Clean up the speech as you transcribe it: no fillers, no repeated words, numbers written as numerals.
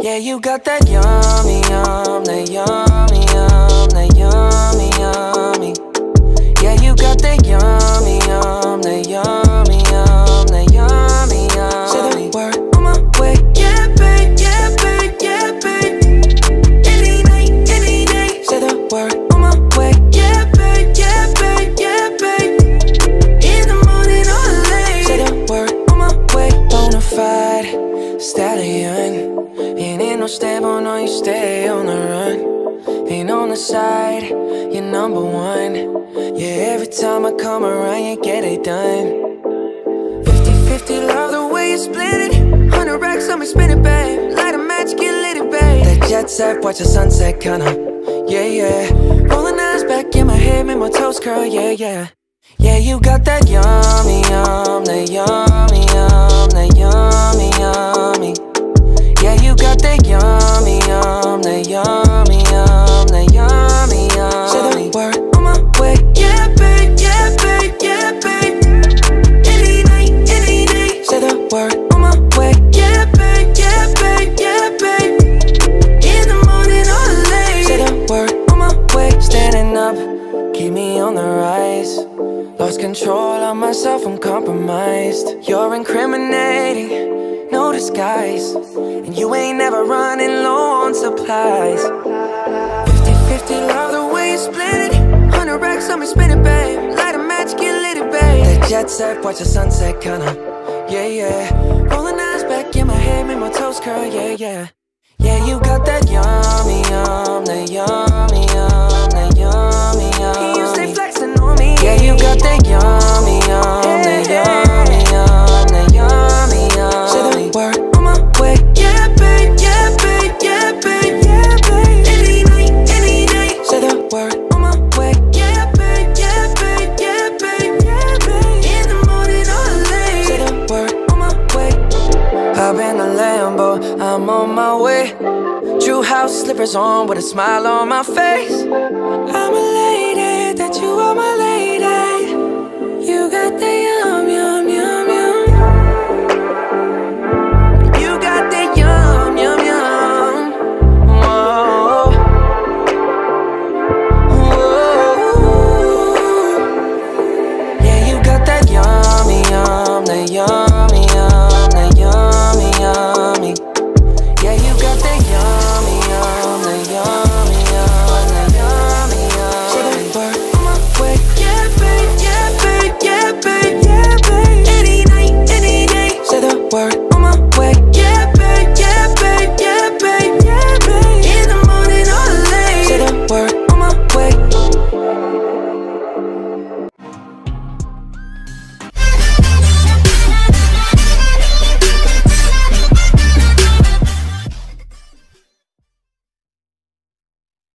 Yeah, you got that yummy, yum, that yummy, yum, that yummy, yummy. Yeah, you got that yummy, yum, that yummy, yum, that yummy, yummy. Say the word, on my way. Yeah, babe, yeah, babe, yeah, babe. Any day, say the word. Stable, no, you stay on the run. Ain't on the side, you're number one. Yeah, every time I come around, you get it done. 50-50, love the way you split it. 100 racks on me, spin it, babe. Light a match, get lit it, babe. That jet set, watch the sunset, kinda. Yeah, yeah. Rolling eyes back in my head, make my toes curl, yeah, yeah. Yeah, you got that yummy, yum, that yummy, yum, that yummy, yummy. Yeah, you got that yummy, yum, that yummy, yum, that yummy, yum. Say the word, on my way. Yeah, babe, yeah, babe, yeah, babe. Any night, say the word, on my way. Yeah, babe, yeah, babe, yeah, babe. In the morning or late, say the word, on my way. Standing up, keep me on the rise. Lost control of myself, I'm compromised. You're incriminating, no disguise, and you ain't never running low on supplies. 50-50, love the way you split it. 100 racks on me, spin it, babe. Light a match, get lit it, babe. That jet set, watch the sunset, kinda. Yeah, yeah. Rolling eyes back in my head, make my toes curl, yeah, yeah. Yeah, you got that yummy, yum, that yummy, yum, that yummy, yum. You stay flexing on me. Yeah, you got that yummy, yum, that yummy, yum, that yummy. Word, on my way. Yeah, babe, yeah, babe, yeah, babe, yeah, babe. Any night, say the word, on my way. Yeah, babe, yeah, babe, yeah, babe, yeah, babe. In the morning or late, say the word, on my way. Hop in the Lambo, I'm on my way. Drew house slippers on with a smile on my face. I'm elated that you are my lady.